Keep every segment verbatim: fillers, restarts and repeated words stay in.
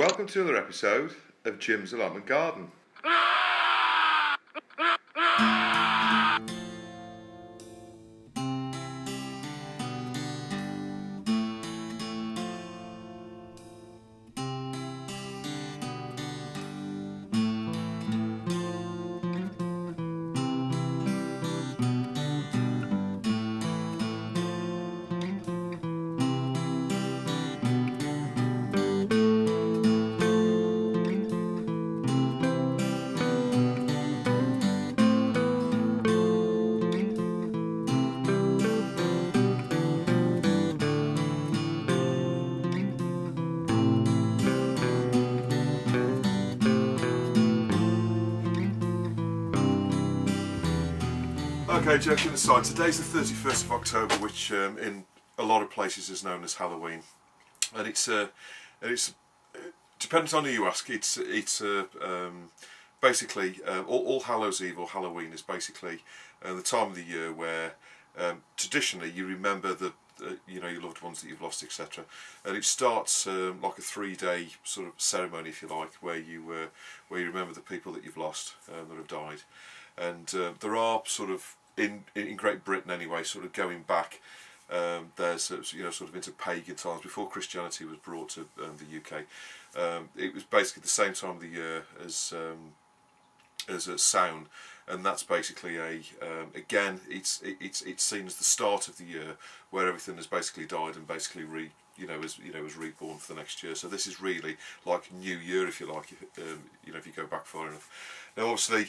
Welcome to another episode of Jim's Allotment Garden. Okay, joking aside, today's the thirty-first of October, which um, in a lot of places is known as Halloween, and it's uh, and it's uh, dependent on who you ask. It's it's uh, um, basically uh, all, all Hallows' Eve or Halloween is basically uh, the time of the year where um, traditionally you remember the uh, you know your loved ones that you've lost, et cetera. And it starts um, like a three-day sort of ceremony, if you like, where you uh, where you remember the people that you've lost um, that have died, and uh, there are sort of In, in Great Britain anyway, sort of going back, um, there's you know sort of into pagan times before Christianity was brought to um, the U K. Um, it was basically the same time of the year as um, as a Samhain, and that's basically a um, again it's it, it's it's seen as the start of the year where everything has basically died and basically re you know is you know is reborn for the next year. So this is really like New Year, if you like, um, you know if you go back far enough. Now obviously.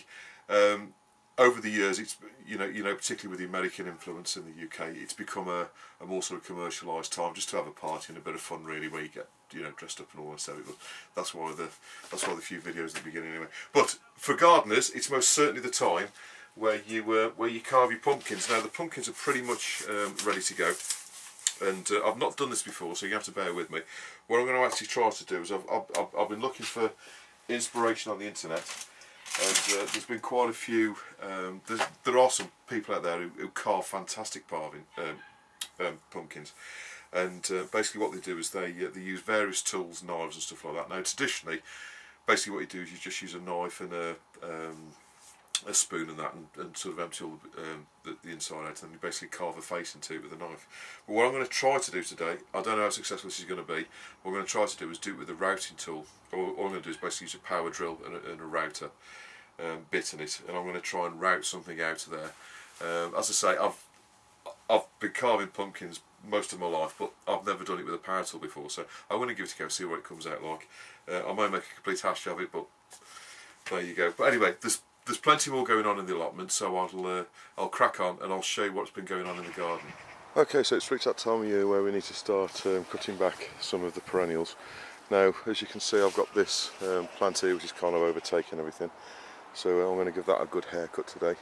Um, Over the years, it's you know you know particularly with the American influence in the U K, it's become a, a more sort of commercialised time just to have a party and a bit of fun, really, where you get you know dressed up and all that stuff. But that's why the that's why the few videos at the beginning anyway. But for gardeners, it's most certainly the time where you uh, where you carve your pumpkins. Now the pumpkins are pretty much um, ready to go, and uh, I've not done this before, so you have to bear with me. What I'm going to actually try to do is I've I've, I've been looking for inspiration on the internet. And uh, there's been quite a few, um, there are some people out there who, who carve fantastic carving, um, um, pumpkins, and uh, basically what they do is they uh, they use various tools, knives and stuff like that. Now traditionally, basically what you do is you just use a knife and a, um, a spoon and that and, and sort of empty all the, um, the, the inside out, and you basically carve a face into it with a knife. But what I'm going to try to do today, I don't know how successful this is going to be, what I'm going to try to do is do it with a routing tool. All, all I'm going to do is basically use a power drill and a, and a router. Um, bit in it, and I'm going to try and route something out of there. Um, as I say, I've I've been carving pumpkins most of my life, but I've never done it with a power tool before, so I want to give it a go and see what it comes out like. Uh, I might make a complete hash of it, but there you go. But anyway, there's there's plenty more going on in the allotment, so I'll uh, I'll crack on and I'll show you what's been going on in the garden. Okay, so it's reached that time of year where we need to start um, cutting back some of the perennials. Now, as you can see, I've got this um, plant here which is kind of overtaking everything. So I'm going to give that a good haircut today.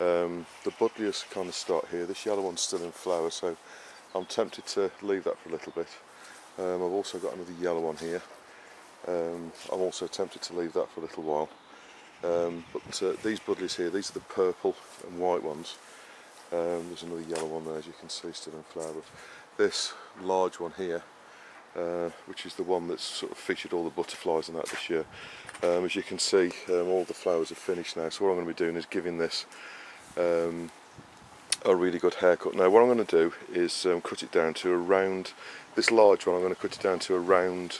Um, the buddleas kind of start here. This yellow one's still in flower, so I'm tempted to leave that for a little bit. Um, I've also got another yellow one here. Um, I'm also tempted to leave that for a little while. Um, but uh, these buddleas here, these are the purple and white ones. Um, there's another yellow one there, as you can see, still in flower. This large one here, Uh, which is the one that's sort of featured all the butterflies and that this year. Um, as you can see, um, all the flowers are finished now, so what I'm going to be doing is giving this um, a really good haircut. Now what I'm going to do is um, cut it down to around, this large one I'm going to cut it down to around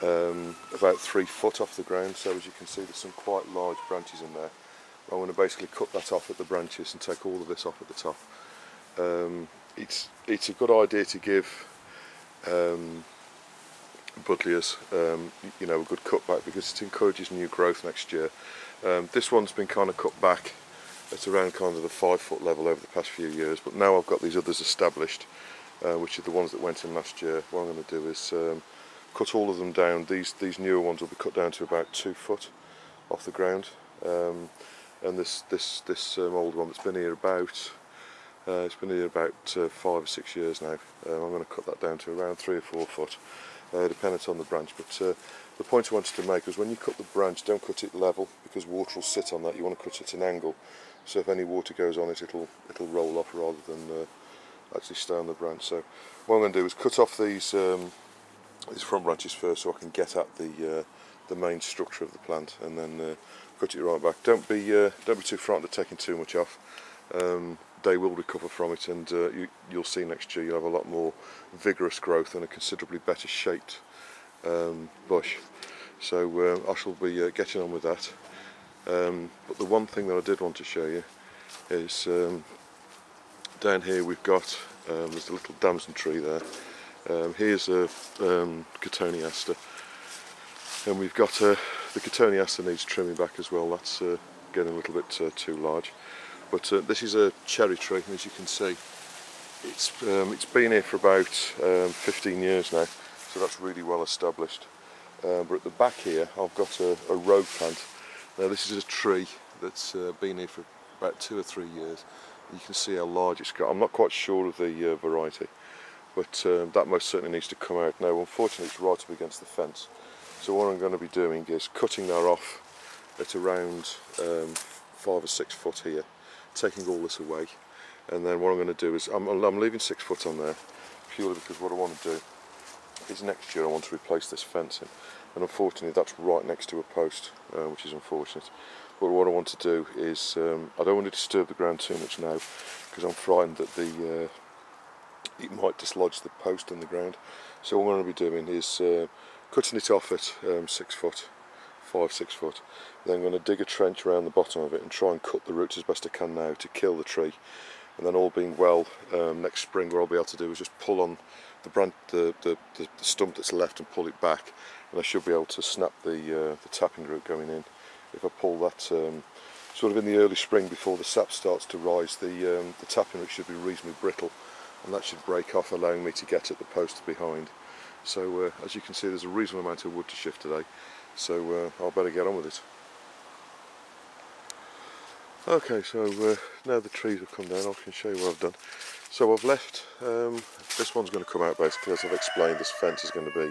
um, about three foot off the ground, so as you can see there's some quite large branches in there. I'm going to basically cut that off at the branches and take all of this off at the top. Um, it's, it's a good idea to give um, buddleas, um, you know, a good cut back because it encourages new growth next year. Um, this one's been kind of cut back at around kind of the five foot level over the past few years, but now I've got these others established, uh, which are the ones that went in last year. What I'm going to do is um, cut all of them down. These these newer ones will be cut down to about two foot off the ground, um, and this this this um, old one that's been here about uh, it's been here about uh, five or six years now. Um, I'm going to cut that down to around three or four foot. Uh, dependent on the branch, but uh, the point I wanted to make was when you cut the branch, don't cut it level because water will sit on that. You want to cut it at an angle, so if any water goes on it, it'll it'll roll off rather than uh, actually stay on the branch. So what I'm going to do is cut off these um, This front branch is first, so I can get at the uh, the main structure of the plant and then uh, cut it right back. Don't be uh, don't be too frightened of taking too much off. Um, they will recover from it, and uh, you, you'll see next year you'll have a lot more vigorous growth and a considerably better shaped um, bush. So uh, I shall be uh, getting on with that. Um, but the one thing that I did want to show you is um, down here we've got um, there's the little damson tree there. Um, here's a um, Cotoneaster aster, and we've got uh, the Cotoneaster aster needs trimming back as well. That's uh, getting a little bit uh, too large. But uh, this is a cherry tree, and as you can see, it's um, it's been here for about um, fifteen years now, so that's really well established. Uh, but at the back here, I've got a, a rogue plant. Now this is a tree that's uh, been here for about two or three years. You can see how large it's got. I'm not quite sure of the uh, variety, but um, that most certainly needs to come out. Now, unfortunately, it's right up against the fence. So what I'm going to be doing is cutting that off at around um, five or six foot here, taking all this away. And then what I'm going to do is, I'm, I'm leaving six foot on there, purely because what I want to do is next year I want to replace this fencing, and unfortunately that's right next to a post, uh, which is unfortunate. But what I want to do is um, I don't want to disturb the ground too much now, because I'm frightened that the uh, it might dislodge the post in the ground. So what I'm going to be doing is uh, cutting it off at um, six foot five six foot. Then I'm going to dig a trench around the bottom of it and try and cut the roots as best I can now to kill the tree. And then all being well, um, next spring what I'll be able to do is just pull on the branch, the, the, the stump that's left, and pull it back, and I should be able to snap the, uh, the tapping root going in. If I pull that um, sort of in the early spring before the sap starts to rise, the, um, the tapping root should be reasonably brittle, and that should break off, allowing me to get at the post behind. So uh, as you can see, there's a reasonable amount of wood to shift today, so uh, I'll better get on with it. Okay, so uh, now the trees have come down, I can show you what I've done. So I've left, um, this one's going to come out basically, as I've explained. This fence is going to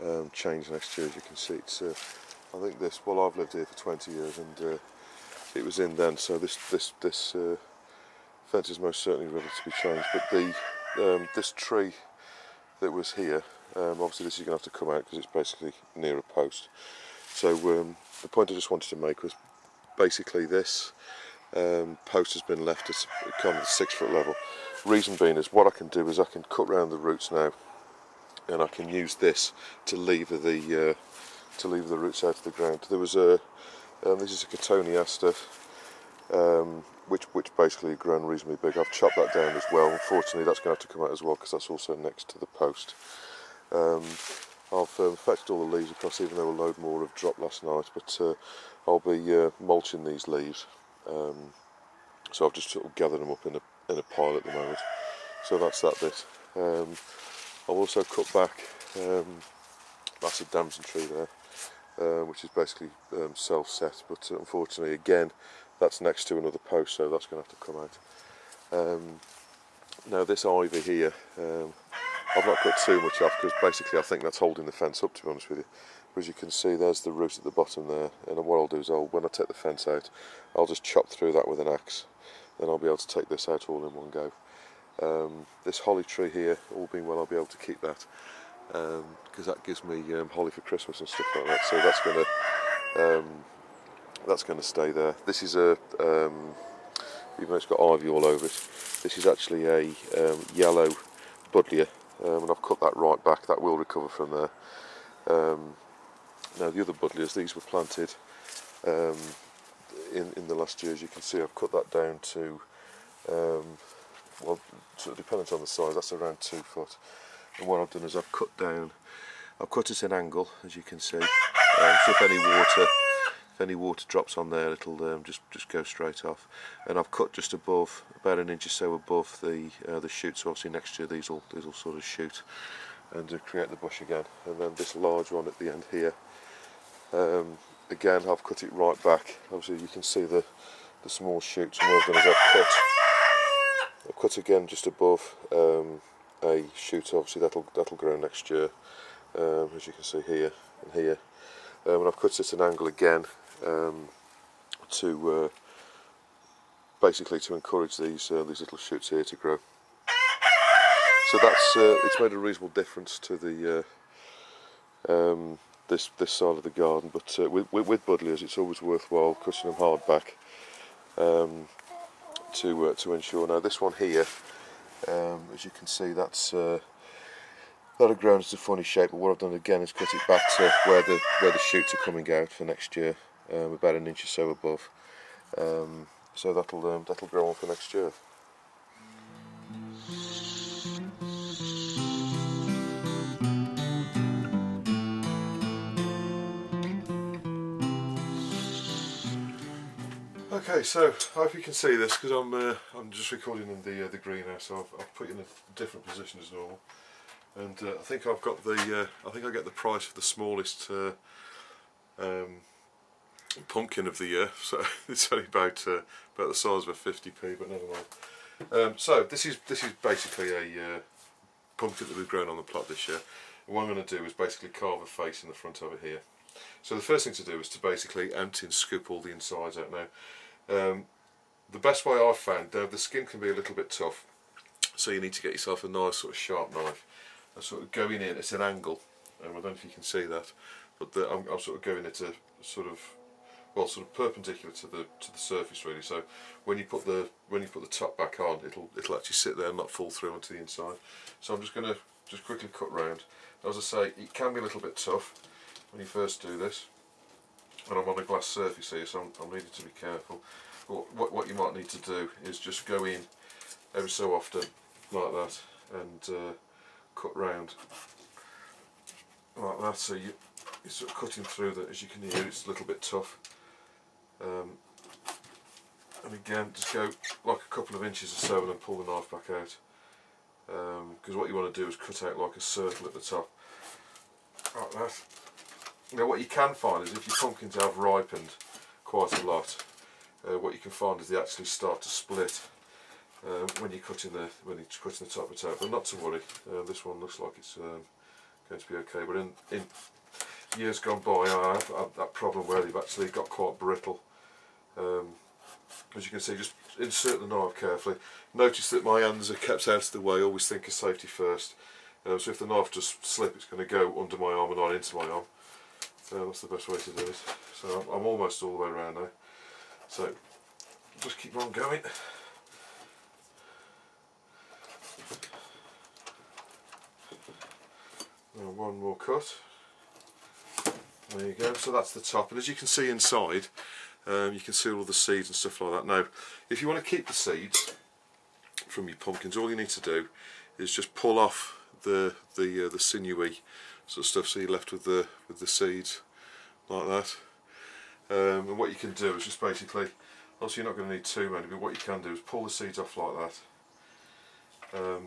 be um, changed next year, as you can see. It's, uh, I think this, well, I've lived here for twenty years, and uh, it was in then, so this this this uh, fence is most certainly ready to be changed. But the um, this tree that was here, um, obviously this is going to have to come out because it's basically near a post. So um, the point I just wanted to make was, basically this um, post has been left at kind of the six foot level. Reason being is what I can do is I can cut round the roots now, and I can use this to lever the uh, to lever the roots out of the ground. There was a um, this is a Cotoneaster, um, which which basically grown reasonably big. I've chopped that down as well. Unfortunately, that's going to have to come out as well because that's also next to the post. Um, I've um, fetched all the leaves across, even though a load more have dropped last night, but uh, I'll be uh, mulching these leaves. Um, so I've just sort of gathered them up in a, in a pile at the moment. So that's that bit. Um, I've also cut back, um, that's a damson tree there, uh, which is basically um, self-set, but unfortunately again that's next to another post, so that's going to have to come out. Um, now this ivy here, um, I've not cut too much off because basically I think that's holding the fence up, to be honest with you. But as you can see, there's the root at the bottom there, and what I'll do is I'll, when I take the fence out, I'll just chop through that with an axe, then I'll be able to take this out all in one go. Um, this holly tree here, all being well, I'll be able to keep that because um, that gives me um, holly for Christmas and stuff like that. So that's going to um, that's going to stay there. This is a um, even though it's got ivy all over it, this is actually a um, yellow buddleia. Um, and I've cut that right back, that will recover from there. Um, now the other buddleias, these were planted um, in, in the last year, as you can see. I've cut that down to, um, well, sort of dependent on the size, that's around two foot. And what I've done is I've cut down, I've cut it in angle, as you can see. Um, so if any water, if any water drops on there, it'll um, just, just go straight off. And I've cut just above, about an inch or so above the uh, the shoot, so obviously next year these will, these will sort of shoot and uh, create the bush again. And then this large one at the end here, um, again I've cut it right back. Obviously you can see the, the small shoots, and what I've done is I've cut, I've cut again just above um, a shoot, obviously that'll, that'll grow next year, um, as you can see here and here. Um, and I've cut it at an angle again, Um, to uh, basically to encourage these uh, these little shoots here to grow. So that's uh, it's made a reasonable difference to the uh, um, this this side of the garden. But uh, with, with, with buddleias, it's always worthwhile cutting them hard back um, to uh, to ensure. Now this one here, um, as you can see, that's uh, that ground is a funny shape. But what I've done again is cut it back to where the where the shoots are coming out for next year, um, about an inch or so above. Um, so that'll um, that'll grow on for next year. Okay, so I hope you can see this because I'm uh, I'm just recording in the uh, the greenhouse, so I've, I've put it in a different position as normal, and uh, I think I've got the uh, I think I get the price for the smallest uh, um, pumpkin of the year, so it's only about uh, about the size of a fifty p, but never mind. Um, so this is this is basically a uh, pumpkin that we've grown on the plot this year, and what I'm going to do is basically carve a face in the front of it here. So the first thing to do is to basically empty and scoop all the insides out now. Um, the best way I've found, uh, the skin can be a little bit tough, so you need to get yourself a nice sort of sharp knife and sort of going in at an angle. Um, I don't know if you can see that, but the, I'm, I'm sort of going at a sort of, well, sort of perpendicular to the to the surface really. So when you put the when you put the top back on, it'll it'll actually sit there and not fall through onto the inside. So I'm just going to just quickly cut round. As I say, it can be a little bit tough when you first do this. And I'm on a glass surface here, so I'm, I'm needing to be careful. But what, what you might need to do is just go in every so often like that and uh, cut round like that. So you, you're sort of cutting through that. As you can hear, it's a little bit tough. Um, and again, just go like a couple of inches or so and then pull the knife back out. Because um, what you want to do is cut out like a circle at the top like that. Now what you can find is if your pumpkins have ripened quite a lot, uh, what you can find is they actually start to split um, when you're cutting the when you're cutting the top bit out. But not to worry, uh, this one looks like it's um, going to be okay. But in, in years gone by, I have had that problem where they've actually got quite brittle. Um, as you can see, just insert the knife carefully. Notice that my hands are kept out of the way. Always think of safety first. Uh, so if the knife does slip, it's going to go under my arm and not into my arm. Uh, that's the best way to do it. So I'm, I'm almost all the way around now. So just keep on going. And one more cut. There you go. So that's the top. And as you can see inside, um, you can see all the seeds and stuff like that. Now, if you want to keep the seeds from your pumpkins, all you need to do is just pull off the the uh, the sinewy sort of stuff, so you're left with the with the seeds like that. Um, and what you can do is just basically, obviously you're not going to need too many, but what you can do is pull the seeds off like that, um,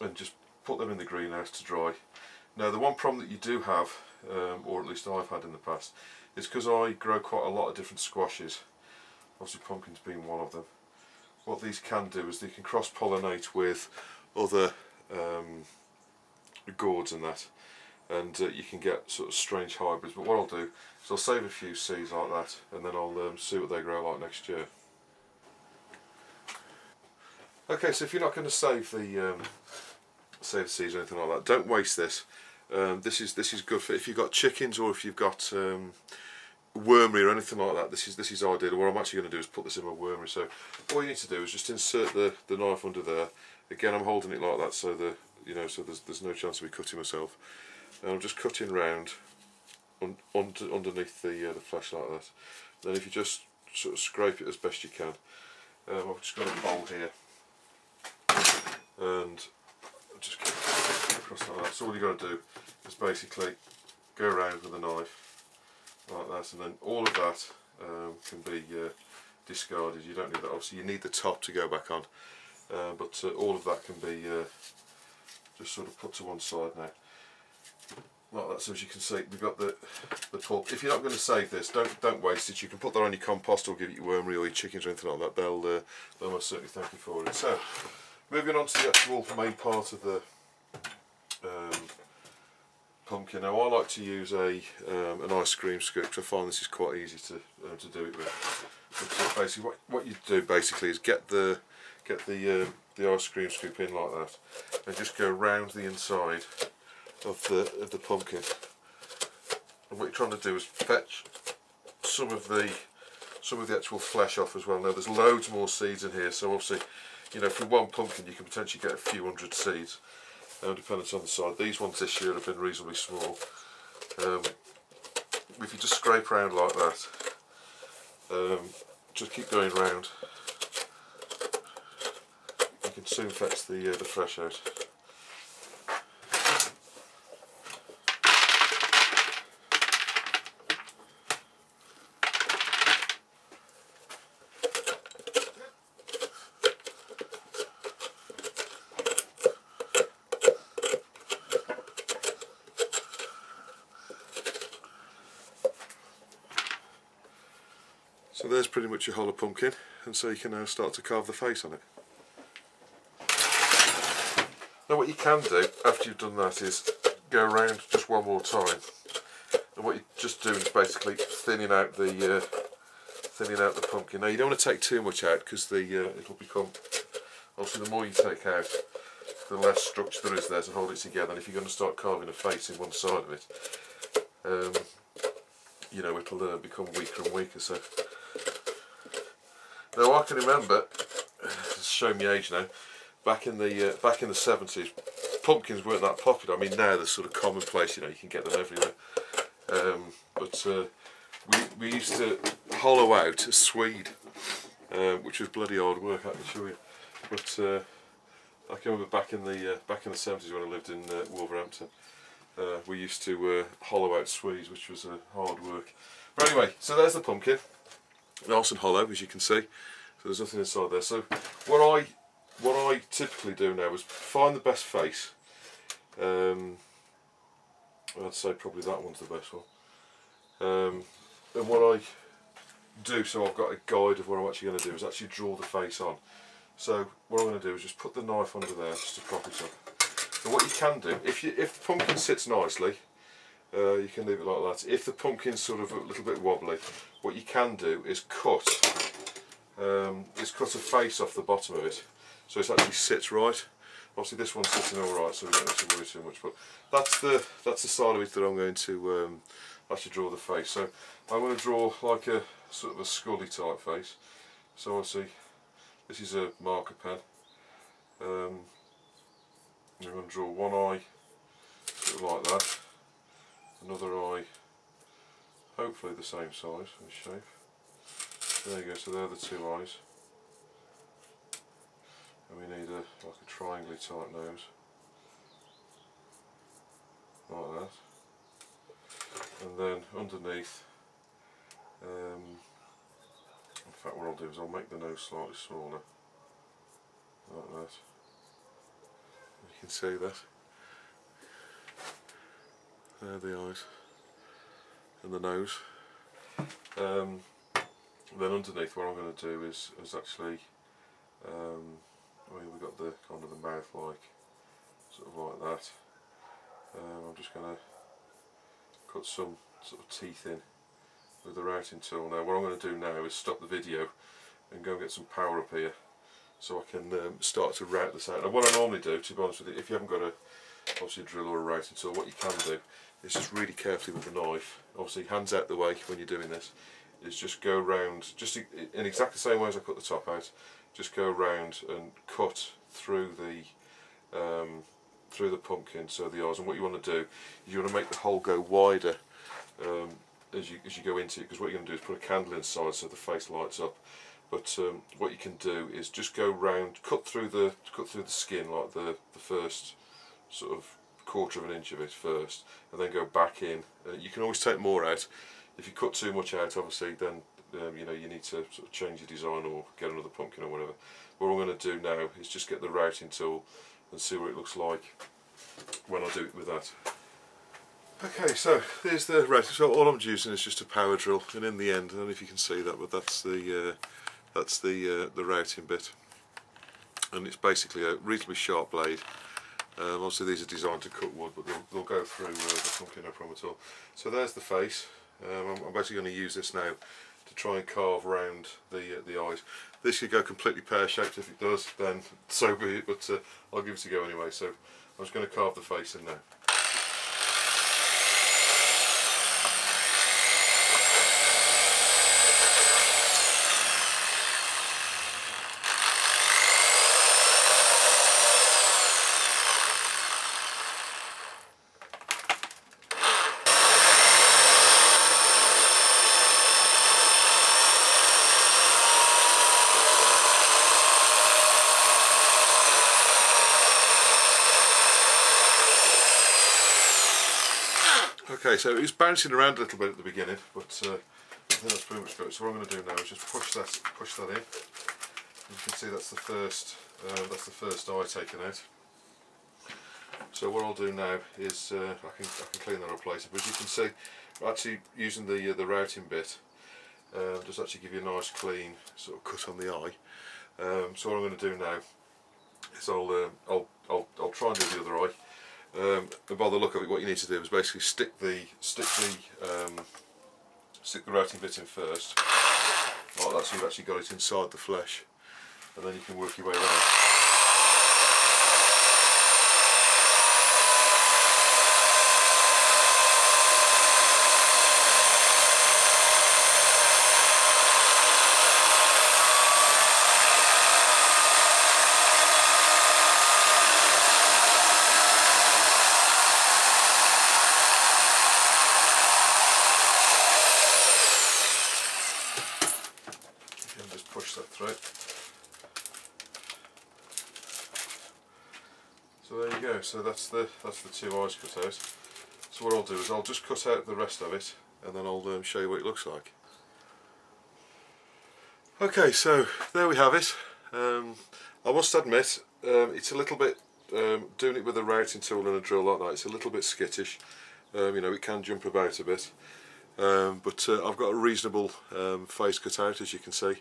and just put them in the greenhouse to dry. Now the one problem that you do have, um, or at least I've had in the past, is because I grow quite a lot of different squashes, obviously pumpkins being one of them, what these can do is they can cross-pollinate with other um, gourds and that, and uh, you can get sort of strange hybrids. But what I'll do is I'll save a few seeds like that, and then I'll um, see what they grow like next year. Okay, so if you're not going to save the um, save the seeds or anything like that, don't waste this. Um, this is this is good for if you've got chickens or if you've got um, wormery or anything like that. This is this is ideal. What I'm actually going to do is put this in my wormery. So all you need to do is just insert the the knife under there. Again, I'm holding it like that, so the you know, so there's there's no chance of me cutting myself. And I'm just cutting round un, under, underneath the uh, the flesh like that. And then if you just sort of scrape it as best you can, um, I've just got a bowl here, and just keep across like that. So all you got to do is basically go around with a knife like that, and then all of that um, can be uh, discarded. You don't need that. Obviously, you need the top to go back on. Uh, but uh, all of that can be uh, just sort of put to one side now, like that. So as you can see, we've got the the pulp. If you're not going to save this, don't don't waste it. You can put that on your compost or give it your wormery or your chickens or anything like that. They'll uh, they'll most certainly thank you for it. So moving on to the actual main part of the um, pumpkin. Now I like to use a um, an ice cream scoop. I find this is quite easy to uh, to do it with. But basically, what what you do basically is get the Get the uh, the ice cream scoop in like that, and just go round the inside of the of the pumpkin. And what you're trying to do is fetch some of the some of the actual flesh off as well. Now there's loads more seeds in here, so obviously, you know, from one pumpkin you can potentially get a few hundred seeds, um, depending on the side. These ones this year have been reasonably small. Um, if you just scrape around like that, um, just keep going round, you can soon fetch the, uh, the flesh out. So there's pretty much your hollow pumpkin, and so you can now start to carve the face on it. Now what you can do after you've done that is go around just one more time, and what you're just doing is basically thinning out the uh, thinning out the pumpkin. Now you don't want to take too much out, because the uh, it'll become, obviously the more you take out, the less structure there is there to hold it together. And if you're going to start carving a face in one side of it, um, you know, it'll uh, become weaker and weaker. So. Now I can remember, showing my age now, back in the uh, back in the seventies, pumpkins weren't that popular. I mean, now they're sort of commonplace. You know, you can get them everywhere. Um, but uh, we we used to hollow out a swede, uh, which was bloody hard work, I can show you. But uh, I can remember back in the uh, back in the seventies when I lived in uh, Wolverhampton, uh, we used to uh, hollow out swedes, which was uh, hard work. But anyway, so there's the pumpkin. Nice and hollow, as you can see, so there's nothing inside there. So what I what I typically do now is find the best face. um, I'd say probably that one's the best one, um, and what I do, so I've got a guide of what I'm actually going to do, is actually draw the face on. So what I'm going to do is just put the knife under there just to prop it up. And what you can do, if, you, if the pumpkin sits nicely, Uh, you can leave it like that. If the pumpkin's sort of a little bit wobbly, what you can do is cut um, is cut a face off the bottom of it, so it actually sits right. Obviously this one's sitting all right, so we don't have to worry too much. But that's the that's the side of it that I'm going to um, actually draw the face. So I'm going to draw like a sort of a scully type face. So obviously this is a marker pen. Um, I'm going to draw one eye sort of like that. Another eye, hopefully the same size and shape. There you go, so there are the two eyes. And we need a like a triangular type nose. Like that. And then underneath, um, in fact what I'll do is I'll make the nose slightly smaller. Like that. You can see that. There the eyes and the nose. Um, then underneath, what I'm going to do is, is actually, um, well, we've got the kind of the mouth like, sort of like that. Um, I'm just going to cut some sort of teeth in with the routing tool. Now, what I'm going to do now is stop the video and go and get some power up here, so I can um, start to route this out. Now, what I normally do, to be honest with you, if you haven't got a obviously a drill or a routing tool, what you can do is just really carefully with the knife, obviously hands out the way when you're doing this, is just go round, just in exactly the same way as I cut the top out, just go round and cut through the um, through the pumpkin, so the eyes. And what you want to do is you want to make the hole go wider um, as you as you go into it, because what you're going to do is put a candle inside so the face lights up. But um, what you can do is just go round, cut through the cut through the skin, like the the first sort of quarter of an inch of it first, and then go back in. Uh, you can always take more out. If you cut too much out, obviously, then um, you know, you need to sort of change your design or get another pumpkin or whatever. What I'm going to do now is just get the routing tool and see what it looks like when I do it with that. Okay, so here's the routing tool. All I'm using is just a power drill, and in the end, I don't know if you can see that, but that's the uh, that's the uh, the routing bit, and it's basically a reasonably sharp blade. Um, obviously these are designed to cut wood, but they'll, they'll go through uh, the pumpkin, no problem at all. So there's the face. um, I'm, I'm basically going to use this now to try and carve around the uh, the eyes. This could go completely pear-shaped. If it does, then so be it, but uh, I'll give it a go anyway. So I'm just going to carve the face in now. Okay, so it was bouncing around a little bit at the beginning, but uh, I think that's pretty much good. So what I'm going to do now is just push that, push that in. You can see that's the first, uh, that's the first eye taken out. So what I'll do now is uh, I can I can clean that up later. But as you can see, actually using the uh, the routing bit uh, does actually give you a nice clean sort of cut on the eye. Um, so what I'm going to do now is I'll uh, I'll I'll I'll try and do the other eye. Um, and by the look of it, what you need to do is basically stick the stick the um, stick the routing bit in first, like that, so you've actually got it inside the flesh, and then you can work your way around. So that's the that's the two eyes cut out. So what I'll do is I'll just cut out the rest of it, and then I'll um, show you what it looks like. Okay, so there we have it. Um, I must admit, um, it's a little bit um, doing it with a routing tool and a drill like that. It's a little bit skittish. Um, you know, it can jump about a bit, um, but uh, I've got a reasonable um, face cut out, as you can see.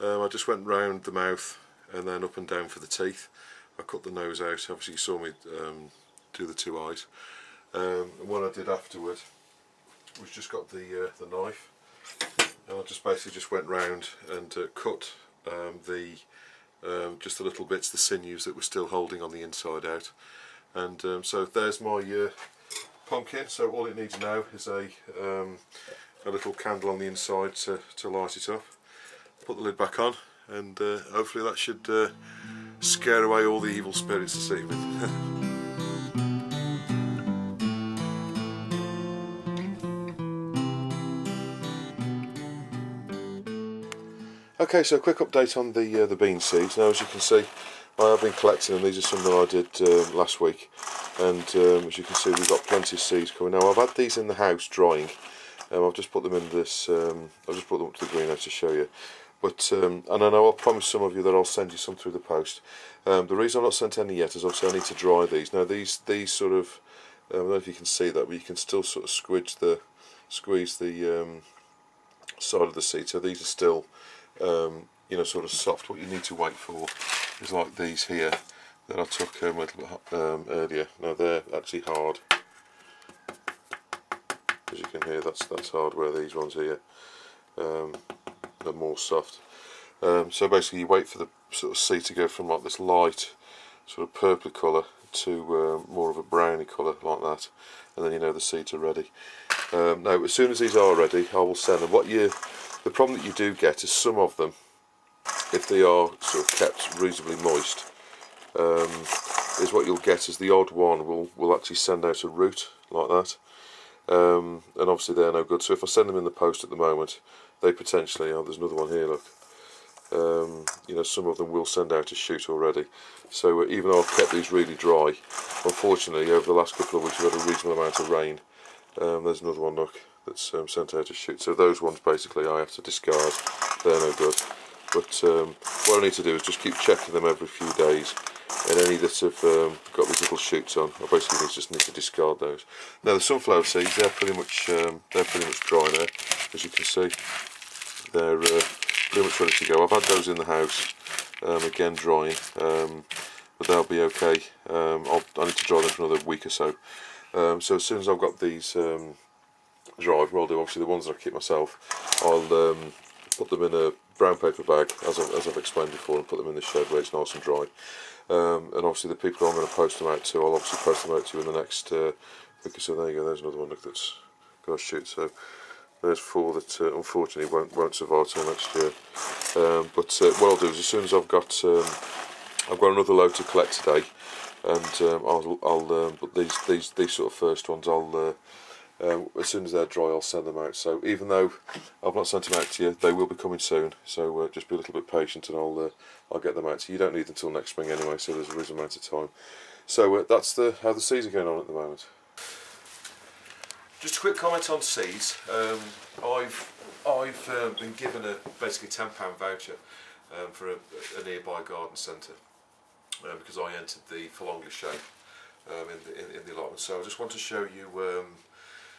Um, I just went round the mouth and then up and down for the teeth. I cut the nose out. Obviously you saw me um, do the two eyes, um, and what I did afterward was just got the uh, the knife, and I just basically just went round and uh, cut um, the um, just the little bits, the sinews that were still holding on the inside out. And um, so there's my uh, pumpkin. So all it needs now is a um, a little candle on the inside to, to light it up. Put the lid back on, and uh, hopefully that should uh, scare away all the evil spirits this evening. Okay, so a quick update on the uh, the bean seeds. Now, as you can see, I have been collecting them. These are some that I did uh, last week, and um, as you can see, we've got plenty of seeds coming. Now, I've had these in the house drying. Um, I've just put them in this. Um, I've just brought them up to the greenhouse to show you. But, um, and I know I promised some of you that I'll send you some through the post. Um, the reason I've not sent any yet is obviously I need to dry these. Now these these sort of, um, I don't know if you can see that, but you can still sort of squidge the, squeeze the um, side of the seed. So these are still, um, you know, sort of soft. What you need to wait for is like these here that I took um, a little bit um, earlier. Now they're actually hard. As you can hear, that's that's hard, where these ones here. Um, They're more soft. Um, so basically you wait for the sort of seed to go from like this light sort of purpley colour to uh, more of a browny colour like that, and then you know the seeds are ready. Um, now as soon as these are ready, I will send them. What you, the problem that you do get is some of them, if they are sort of kept reasonably moist, um, is what you'll get is the odd one will, will actually send out a root like that. Um, and obviously they're no good, so if I send them in the post at the moment, they potentially, oh there's another one here, look, um, you know, some of them will send out a shoot already. So uh, even though I've kept these really dry, unfortunately over the last couple of weeks we've had a reasonable amount of rain. Um, there's another one, look, that's um, sent out a shoot. So those ones basically I have to discard, they're no good. But um, what I need to do is just keep checking them every few days, and any that have um, got these little shoots on, I basically just need to discard those. Now the sunflower seeds, they're pretty much um, they're pretty much dry now, as you can see. They're uh, pretty much ready to go. I've had those in the house, um, again drying, um, but they'll be okay. Um, I'll, I need to dry them for another week or so. Um, so as soon as I've got these um, dry, well, do obviously the ones that I keep myself, I'll um, put them in a brown paper bag, as I've, as I've explained before, and put them in the shed where it's nice and dry. Um, and obviously the people I'm going to post them out to, I'll obviously post them out to you in the next uh, week or so. There you go, there's another one, look, that's got a shoot. So there's four that uh, unfortunately won't won't survive till next year. Um, but uh, what I'll do is as soon as I've got um, I've got another load to collect today, and um, I'll I'll um, but these these these sort of first ones I'll uh, uh, as soon as they're dry I'll send them out. So even though I've not sent them out to you, they will be coming soon. So uh, just be a little bit patient, and I'll. Uh, I'll get them out to you. You don't need them until next spring anyway, so there's a reasonable amount of time. So uh, that's the how the seeds are going on at the moment. Just a quick comment on seeds. Um, I've I've uh, been given a basically ten pound voucher um, for a, a nearby garden centre uh, because I entered the full English shape um, in, the, in, in the allotment. So I just want to show you um,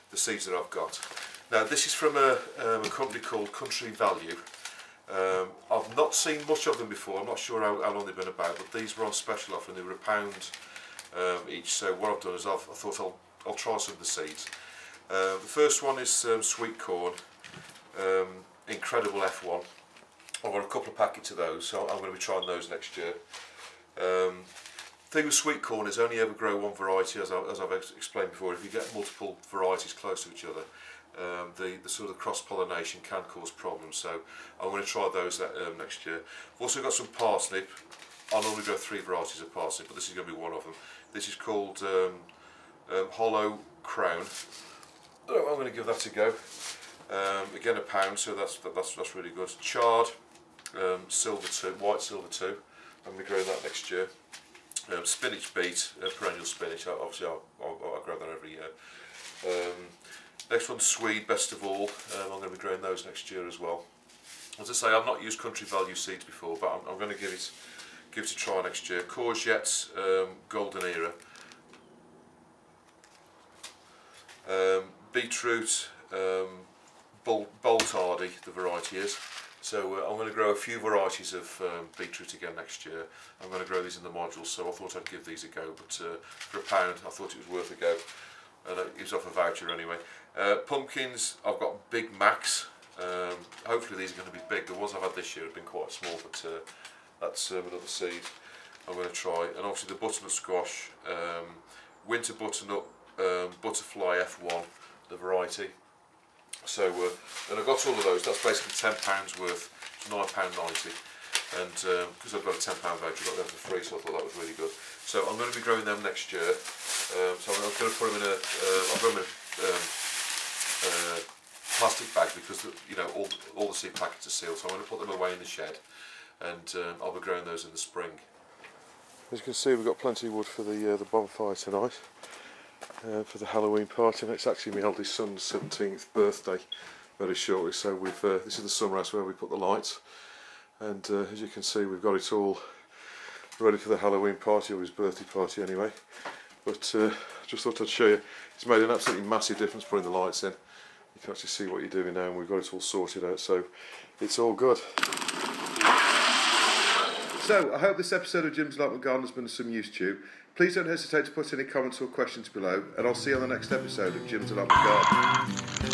the seeds that I've got. Now this is from a, um, a company called Country Value. Um, I've not seen much of them before. I'm not sure how, how long they've been about, but these were on special offer and they were a pound um, each. So what I've done is I've, I thought I'll, I'll try some of the seeds. Uh, the first one is um, sweet corn, um, Incredible F one. I've got a couple of packets of those, so I'm going to be trying those next year. Um, the thing with sweet corn is only ever grow one variety, as, I, as I've ex explained before. If you get multiple varieties close to each other, Um, the, the sort of cross-pollination can cause problems, so I'm going to try those that, um, next year. I've also got some parsnip. I normally grow three varieties of parsnip, but this is going to be one of them. This is called um, um, Hollow Crown. Oh, I'm going to give that a go. Um, again, a pound, so that's that, that's that's really good. Chard, um, silver two, white silver two. I'm going to grow that next year. Um, spinach beet, uh, perennial spinach. I, obviously, I'll, I'll, I'll grow that every year. Um, Next one's Swede, best of all. Um, I'm going to be growing those next year as well. As I say, I've not used Country Value seeds before, but I'm, I'm going to give it give it a try next year. Courgettes, um, Golden Era, um, beetroot, um, Bol Boltardy, the variety is. So uh, I'm going to grow a few varieties of um, beetroot again next year. I'm going to grow these in the modules, so I thought I'd give these a go. But uh, for a pound, I thought it was worth a go. And it gives off a voucher anyway. Uh, pumpkins, I've got Big Macs. Um, hopefully these are going to be big. The ones I've had this year have been quite small, but uh, that's um, another seed I'm going to try. And obviously the butternut squash, um, winter butternut, um, butterfly F one, the variety. So, uh, and I've got all of those. That's basically ten pounds worth. It's nine pounds ninety. And because um, I've got a ten pound voucher, I got them for free, so I thought that was really good. So I'm going to be growing them next year. Um, so I'm going to put them in a, uh, I'll put them in a um, uh, plastic bag because you know all all the seed packets are sealed. So I'm going to put them away in the shed, and um, I'll be growing those in the spring. As you can see, we've got plenty of wood for the uh, the bonfire tonight, uh, for the Halloween party. And it's actually my eldest son's seventeenth birthday very shortly. So we've uh, this is the sunrise where we put the lights. And uh, as you can see, we've got it all ready for the Halloween party, or his birthday party anyway. But uh, just thought I'd show you. It's made an absolutely massive difference putting the lights in. You can actually see what you're doing now, and we've got it all sorted out, so it's all good. So I hope this episode of Jim's Allotment Garden has been of some use to you. Please don't hesitate to put any comments or questions below, and I'll see you on the next episode of Jim's Allotment Garden.